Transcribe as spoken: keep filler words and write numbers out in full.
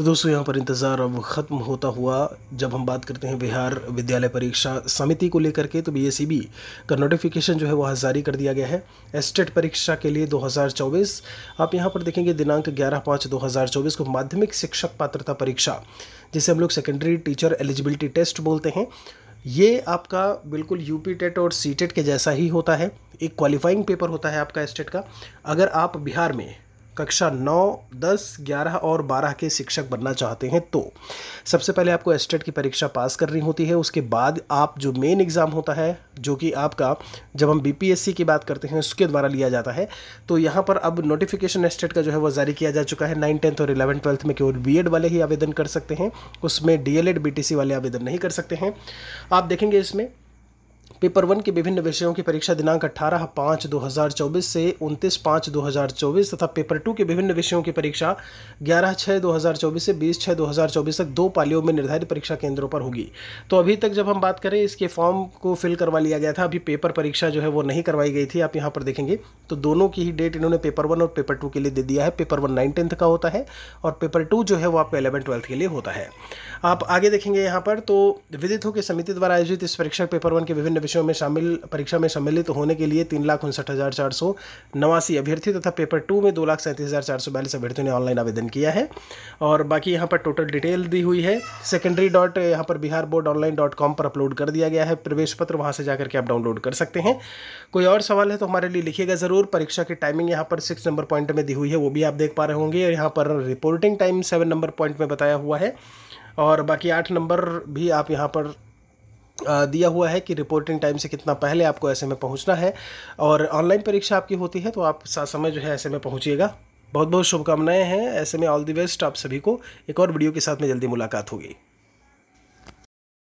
तो दोस्तों यहाँ पर इंतज़ार अब ख़त्म होता हुआ जब हम बात करते हैं बिहार विद्यालय परीक्षा समिति को लेकर के, तो बी एस सी बी का नोटिफिकेशन जो है वह जारी कर दिया गया है एसटेट परीक्षा के लिए दो हज़ार चौबीस। आप यहाँ पर देखेंगे दिनांक ग्यारह पाँच दो हज़ार चौबीस को माध्यमिक शिक्षक पात्रता परीक्षा, जिसे हम लोग सेकेंडरी टीचर एलिजिबिलिटी टेस्ट बोलते हैं, ये आपका बिल्कुल यू पी टेट और सी टेट के जैसा ही होता है। एक क्वालिफाइंग पेपर होता है आपका एसटेट का। अगर आप बिहार में कक्षा नौ, दस, ग्यारह और बारह के शिक्षक बनना चाहते हैं तो सबसे पहले आपको एसटेट की परीक्षा पास करनी होती है। उसके बाद आप जो मेन एग्ज़ाम होता है, जो कि आपका जब हम बीपीएससी की बात करते हैं उसके द्वारा लिया जाता है, तो यहाँ पर अब नोटिफिकेशन एसटेट का जो है वो जारी किया जा चुका है। नाइन टेंथ और इलेवन ट्वेल्थ में केवल बी एड वाले ही आवेदन कर सकते हैं, उसमें D L Ed B T C वाले आवेदन नहीं कर सकते हैं। आप देखेंगे इसमें पेपर वन के विभिन्न विषयों की परीक्षा दिनांक अठारह पाँच दो हज़ार चौबीस से उनतीस पाँच दो हज़ार चौबीस तथा पेपर टू के विभिन्न विषयों की परीक्षा ग्यारह छः दो हज़ार चौबीस से बीस छः दो हज़ार चौबीस तक दो पालियों में निर्धारित परीक्षा केंद्रों पर होगी। तो अभी तक जब हम बात करें, इसके फॉर्म को फिल करवा लिया गया था, अभी पेपर परीक्षा जो है वो नहीं करवाई गई थी। आप यहाँ पर देखेंगे तो दोनों की ही डेट इन्होंने पेपर वन और पेपर टू के लिए दे दिया है। पेपर वन नाइन टेंथ का होता है और पेपर टू जो है वो आपका इलेवन ट्वेल्थ के लिए होता है। आप आगे देखेंगे यहाँ पर, तो विदित हो कि समिति द्वारा आयोजित इस परीक्षा पेपर वन के विभिन्न विषयों में शामिल परीक्षा में सम्मिलित तो होने के लिए तीन लाख उनसठ हज़ार चार सौ नवासी अभ्यर्थी तथा पेपर टू में दो लाख सैंतीस हज़ार चार सौ बयालीस अभ्यर्थियों ने ऑनलाइन आवेदन किया है। और बाकी यहाँ पर टोटल डिटेल दी हुई है। सेकेंडरी डॉट यहाँ पर Bihar board online dot com पर अपलोड कर दिया गया है प्रवेश पत्र, वहाँ से जाकर के आप डाउनलोड कर सकते हैं। कोई और सवाल है तो हमारे लिए लिखिएगा ज़रूर। परीक्षा की टाइमिंग यहाँ पर सिक्स नंबर पॉइंट में दी हुई है, वो भी आप देख पा रहे होंगे। और यहाँ पर reporting time seven number point में बताया हुआ है और बाकी आठ नंबर भी आप यहाँ पर दिया हुआ है कि रिपोर्टिंग टाइम से कितना पहले आपको ऐसे में पहुंचना है। और ऑनलाइन परीक्षा आपकी होती है तो आप साथ समय जो है ऐसे में पहुंचिएगा। बहुत बहुत शुभकामनाएं हैं ऐसे में, ऑल द बेस्ट आप सभी को। एक और वीडियो के साथ में जल्दी मुलाकात होगी।